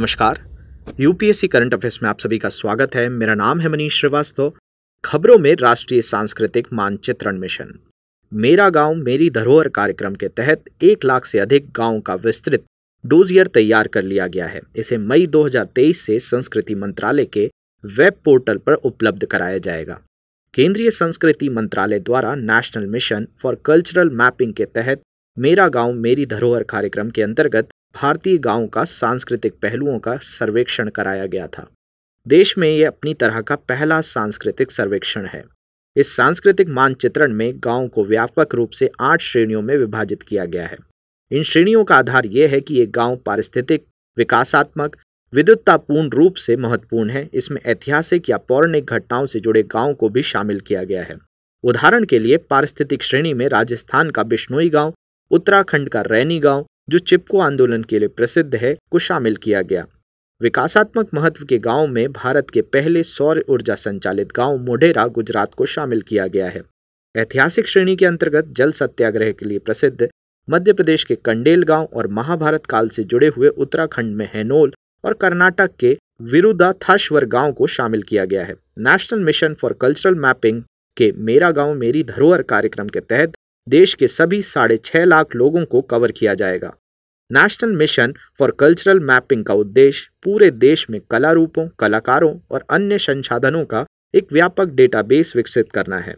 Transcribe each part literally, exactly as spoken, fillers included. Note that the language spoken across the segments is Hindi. नमस्कार, यूपीएससी करंट अफेयर्स में आप सभी का स्वागत है। मेरा नाम है मनीष श्रीवास्तव। खबरों में राष्ट्रीय सांस्कृतिक मानचित्रण मिशन मेरा गांव मेरी धरोहर कार्यक्रम के तहत एक लाख से अधिक गांवों का विस्तृत डोजियर तैयार कर लिया गया है। इसे मई दो हज़ार तेईस से संस्कृति मंत्रालय के वेब पोर्टल पर उपलब्ध कराया जाएगा। केंद्रीय संस्कृति मंत्रालय द्वारा national mission for cultural mapping के तहत मेरा गांव मेरी धरोहर कार्यक्रम के अंतर्गत भारतीय गांवों का सांस्कृतिक पहलुओं का सर्वेक्षण कराया गया था। देश में यह अपनी तरह का पहला सांस्कृतिक सर्वेक्षण है। इस सांस्कृतिक मानचित्रण में गांवों को व्यापक रूप से आठ श्रेणियों में विभाजित किया गया है। इन श्रेणियों का आधार यह है कि ये गांव पारिस्थितिक, विकासात्मक, विद्वत्तापूर्ण रूप से महत्वपूर्ण है। इसमें ऐतिहासिक या पौराणिक घटनाओं से जुड़े गाँव को भी शामिल किया गया है। उदाहरण के लिए पारिस्थितिक श्रेणी में राजस्थान का बिश्नोई गाँव, उत्तराखंड का रैनी गाँव जो चिपको आंदोलन के लिए प्रसिद्ध है, को शामिल किया गया। विकासात्मक महत्व के गांव में भारत के पहले सौर ऊर्जा संचालित गांव मोडेरा गुजरात को शामिल किया गया है। ऐतिहासिक श्रेणी के अंतर्गत जल सत्याग्रह के लिए प्रसिद्ध मध्य प्रदेश के कंडेल गांव और महाभारत काल से जुड़े हुए उत्तराखंड में हैनोल और कर्नाटक के विरुद्धाथाश्वर गाँव को शामिल किया गया है। National mission for cultural mapping के मेरा गाँव मेरी धरोहर कार्यक्रम के तहत देश के सभी साढ़े छः लाख लोगों को कवर किया जाएगा। National mission for cultural mapping का उद्देश्य पूरे देश में कला रूपों, कलाकारों और अन्य संसाधनों का एक व्यापक डेटाबेस विकसित करना है।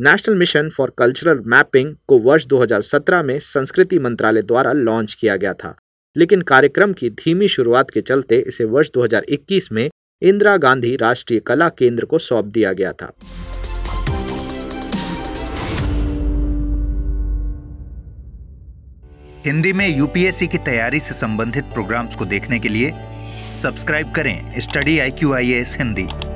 National mission for cultural mapping को वर्ष दो हज़ार सत्रह में संस्कृति मंत्रालय द्वारा लॉन्च किया गया था, लेकिन कार्यक्रम की धीमी शुरुआत के चलते इसे वर्ष दो हज़ार इक्कीस में इंदिरा गांधी राष्ट्रीय कला केंद्र को सौंप दिया गया था। हिंदी में यूपीएससी की तैयारी से संबंधित प्रोग्राम्स को देखने के लिए सब्सक्राइब करें study I Q I A S Hindi.